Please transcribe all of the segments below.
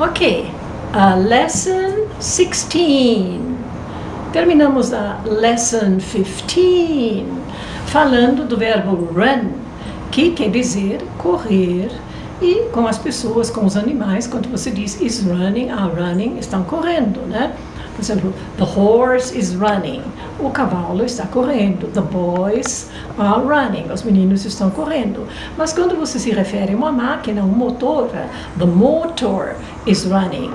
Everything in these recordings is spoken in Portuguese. Ok, a lesson 16. Terminamos a lesson 15 falando do verbo run, que quer dizer correr, e com as pessoas, com os animais, quando você diz is running, are running, estão correndo, né? Por exemplo, the horse is running, o cavalo está correndo, the boys are running, os meninos estão correndo. Mas quando você se refere a uma máquina, um motor, the motor is running,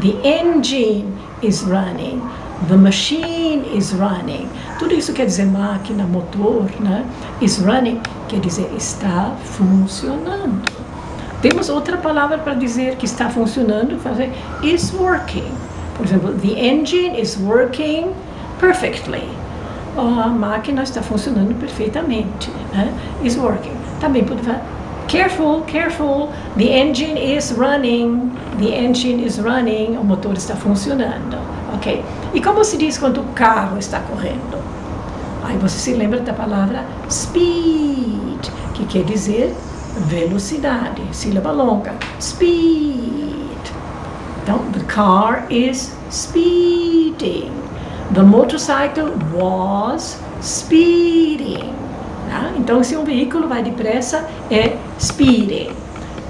the engine is running, the machine is running. Tudo isso quer dizer máquina, motor, né? Is running quer dizer está funcionando. Temos outra palavra para dizer que está funcionando, fazer is working. Por exemplo, the engine is working perfectly. A máquina está funcionando perfeitamente, né? Is working. Também pode falar, careful, careful, the engine is running. The engine is running. O motor está funcionando, ok? E como se diz quando o carro está correndo? Aí você se lembra da palavra speed, que quer dizer velocidade, sílaba longa. Speed. Então, the car is speeding. The motorcycle was speeding. Tá? Então, se um veículo vai depressa, é speeding.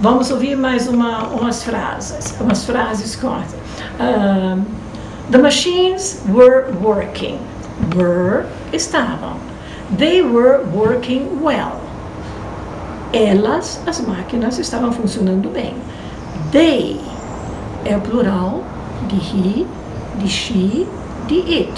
Vamos ouvir mais umas frases cortas. The machines were working. Were, estavam. They were working well. Elas, as máquinas, estavam funcionando bem. They é o plural de he, de she, de it.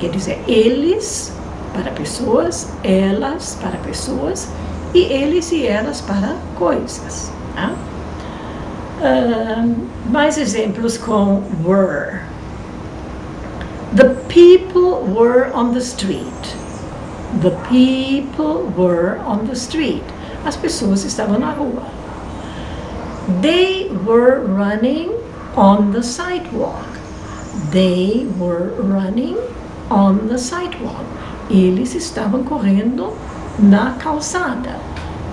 Quer dizer eles para pessoas, elas para pessoas, e eles e elas para coisas. Tá? Mais exemplos com were. The people were on the street. The people were on the street. As pessoas estavam na rua. They were running on the sidewalk. They were running on the sidewalk. Eles estavam correndo na calçada.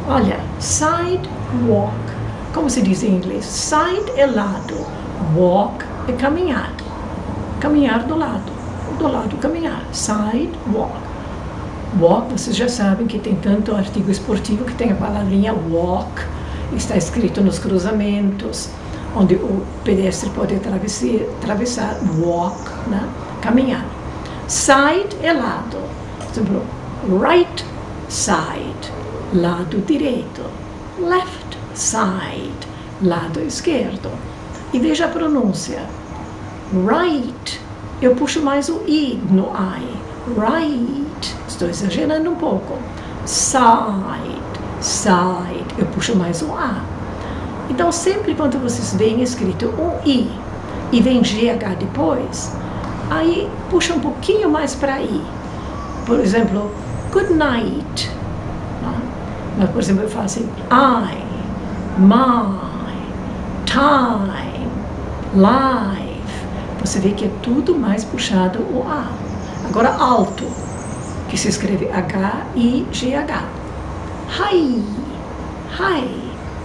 Olha, sidewalk. Como se diz em inglês? Side é lado. Walk é caminhar. Caminhar do lado. Do lado caminhar. Sidewalk. Walk, vocês já sabem que tem tanto artigo esportivo que tem a palavrinha walk. Está escrito nos cruzamentos, onde o pedestre pode atravessar, walk, né? Caminhar. Side é lado. Exemplo, right side, lado direito. Left side, lado esquerdo. E veja a pronúncia. Right, eu puxo mais o i no i. Right, estou exagerando um pouco. Side. Side, eu puxo mais um A. Então, sempre quando vocês veem escrito um I e vem GH depois, aí puxa um pouquinho mais para I. Por exemplo, good night. Mas, por exemplo, eu falo assim, I, my, time, life. Você vê que é tudo mais puxado o A. Agora, alto, que se escreve H-I-G-H. Hi, hi,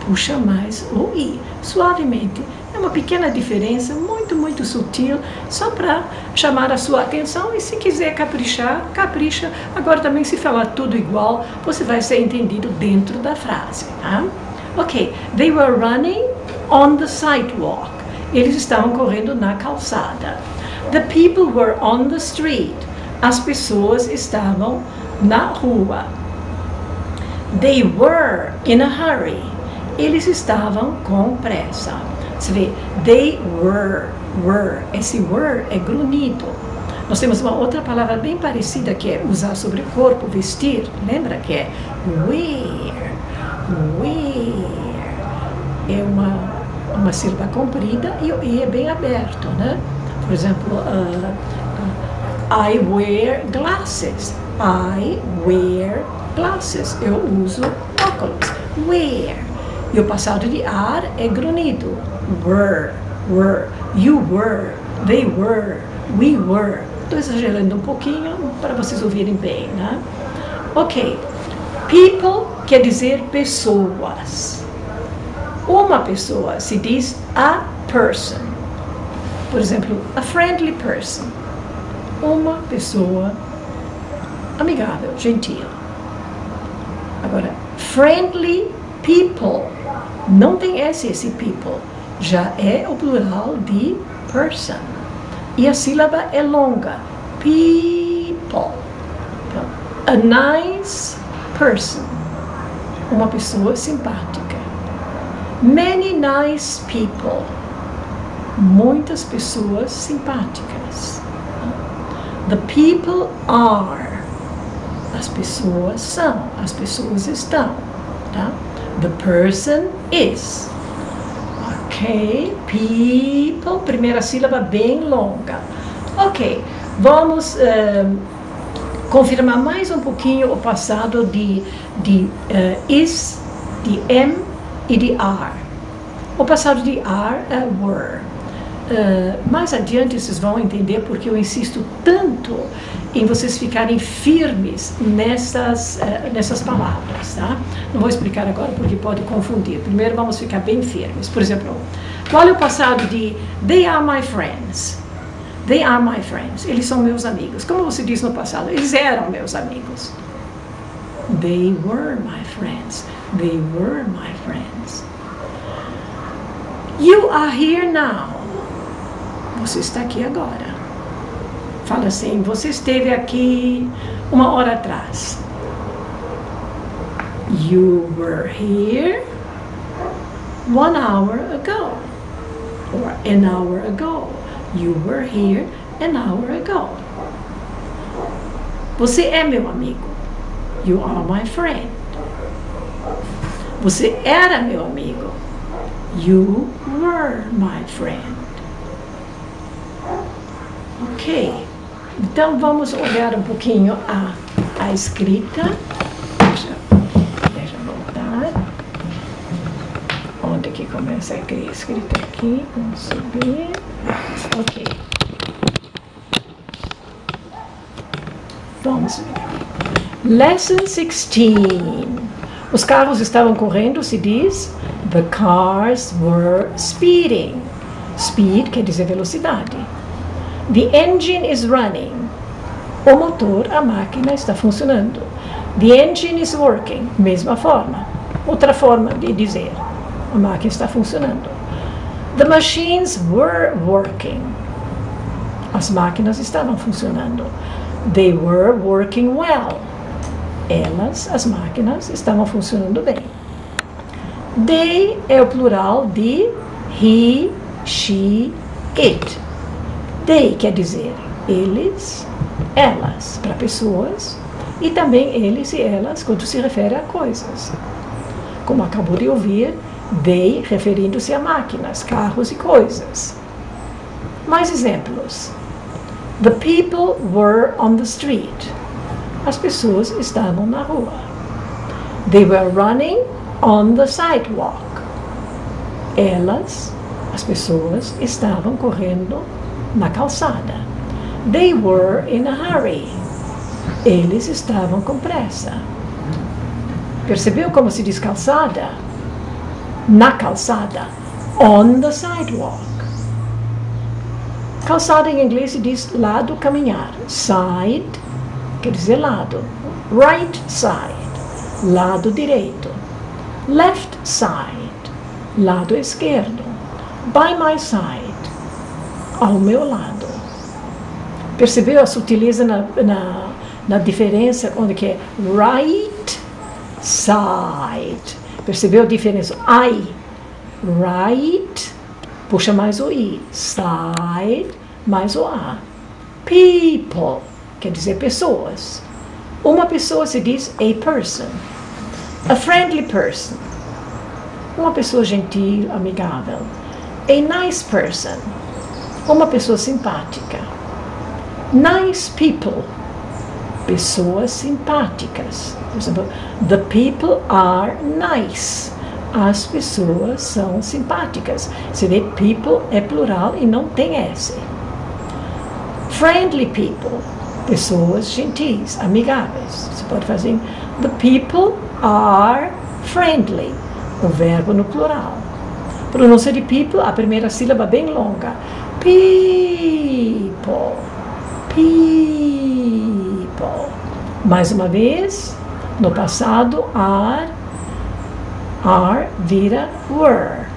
puxa mais o i, suavemente. É uma pequena diferença, muito, muito sutil, só para chamar a sua atenção. E se quiser caprichar, capricha. Agora também, se falar tudo igual, você vai ser entendido dentro da frase, tá? Ok, they were running on the sidewalk. Eles estavam correndo na calçada. The people were on the street. As pessoas estavam na rua. They were in a hurry. Eles estavam com pressa. Você vê, they were. Esse were é grunhido. Nós temos uma outra palavra bem parecida que é usar sobre o corpo, vestir. Lembra que é wear. Wear. É uma sílaba comprida e é bem aberto, né? Por exemplo, I wear glasses. I wear glasses, eu uso óculos. Wear. E o passado de ar é grunhido. Were. You were. They were. We were. Estou exagerando um pouquinho para vocês ouvirem bem, né? Ok. People quer dizer pessoas. uma pessoa se diz a person. Por exemplo, a friendly person. Uma pessoa amigável, gentil. Agora, friendly people. Não tem S esse people. Já é o plural de person. E a sílaba é longa. People. Então, a nice person. Uma pessoa simpática. Many nice people. Muitas pessoas simpáticas. The people are. As pessoas são. As pessoas estão. Tá? The person is. Ok. People. Primeira sílaba bem longa. Ok. Vamos confirmar mais um pouquinho o passado de is, de am e de are. O passado de are é were. Mais adiante vocês vão entender porque eu insisto tanto em vocês ficarem firmes nessas palavras, tá? Não vou explicar agora porque pode confundir. Primeiro vamos ficar bem firmes. Por exemplo, qual é o passado de they are my friends? They are my friends. Eles são meus amigos. Como você diz no passado, eles eram meus amigos. They were my friends. They were my friends. You are here now. Você está aqui agora. Fala assim, você esteve aqui uma hora atrás. You were here 1 hour ago. Or an hour ago. You were here an hour ago. Você é meu amigo. You are my friend. Você era meu amigo. You were my friend. Ok, então vamos olhar um pouquinho a escrita. Deixa eu voltar. Onde que começa a escrita aqui? Vamos subir. Ok. Vamos ver. Lesson 16. Os carros estavam correndo, se diz. The cars were speeding. Speed quer dizer velocidade. The engine is running. O motor, a máquina, está funcionando. The engine is working. Mesma forma. Outra forma de dizer. A máquina está funcionando. The machines were working. As máquinas estavam funcionando. They were working well. Elas, as máquinas, estavam funcionando bem. They é o plural de he, she, it. They quer dizer eles, elas, para pessoas, e também eles e elas quando se refere a coisas. Como acabou de ouvir, they referindo-se a máquinas, carros e coisas. Mais exemplos. The people were on the street. As pessoas estavam na rua. They were running on the sidewalk. Elas, as pessoas, estavam correndo na calçada. They were in a hurry. Eles estavam com pressa. Percebeu como se diz calçada? Na calçada. On the sidewalk. Calçada em inglês se diz lado caminhar. Side quer dizer lado. Right side. Lado direito. Left side. Lado esquerdo. By my side. Ao meu lado. Percebeu a sutileza na diferença onde que é right side? Percebeu a diferença? I, right, puxa mais o I, side, mais o A. People, quer dizer pessoas. Uma pessoa se diz a person. A friendly person. Uma pessoa gentil, amigável. A nice person. Uma pessoa simpática. Nice people. Pessoas simpáticas. Por exemplo, the people are nice. As pessoas são simpáticas. Você vê, people é plural e não tem S. Friendly people. Pessoas gentis, amigáveis. Você pode fazer the people are friendly. O verbo no plural. Pronúncia de people, a primeira sílaba bem longa. People, people. Mais uma vez, no passado, are vira were.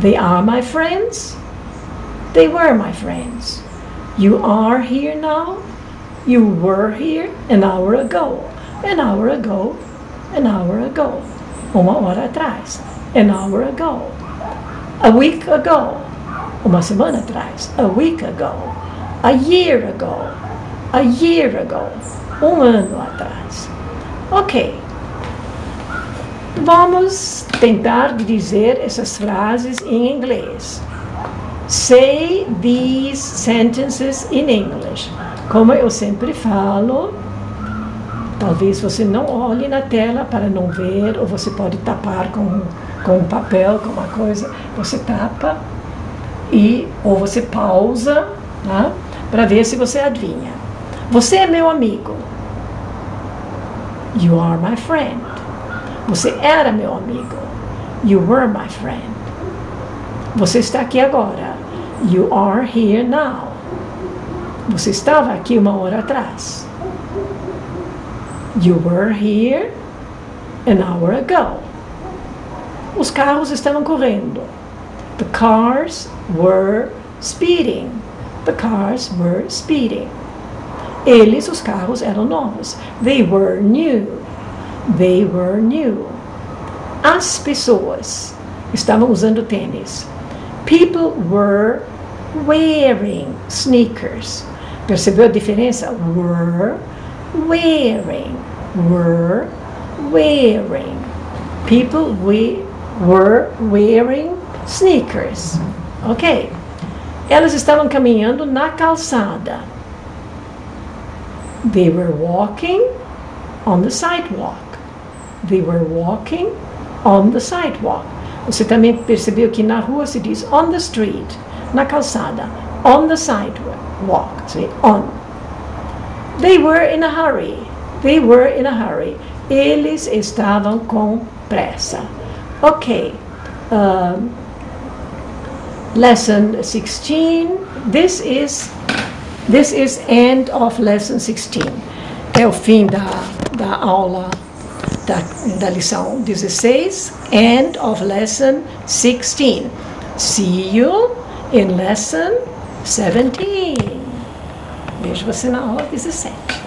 They are my friends. They were my friends. You are here now. You were here an hour ago. An hour ago. An hour ago. Uma hora atrás. An hour ago. A week ago. Uma semana atrás. A week ago. A year ago. A year ago. Ano atrás. Ok. Vamos tentar dizer essas frases em inglês. Say these sentences in English. Como eu sempre falo, talvez você não olhe na tela para não ver, ou você pode tapar com um papel, com uma coisa. Você tapa ou você pausa, tá? Para ver se você adivinha. Você é meu amigo. You are my friend. Você era meu amigo. You were my friend. Você está aqui agora. You are here now. Você estava aqui uma hora atrás. You were here an hour ago. Os carros estavam correndo. The cars were speeding. The cars were speeding. Eles, os carros, eram novos. They were new. They were new. As pessoas estavam usando tênis. People were wearing sneakers. Percebeu a diferença? Were wearing. Were wearing. People were wearing sneakers. Ok. Elas estavam caminhando na calçada. They were walking on the sidewalk. They were walking on the sidewalk. Você também percebeu que na rua se diz on the street, na calçada, on the sidewalk, see, on. They were in a hurry. They were in a hurry. Eles estavam com pressa. Ok. Lesson 16. This is end of lesson 16. É o fim da aula. Da lição 16, end of lesson 16. See you in lesson 17. Vejo você na aula 17.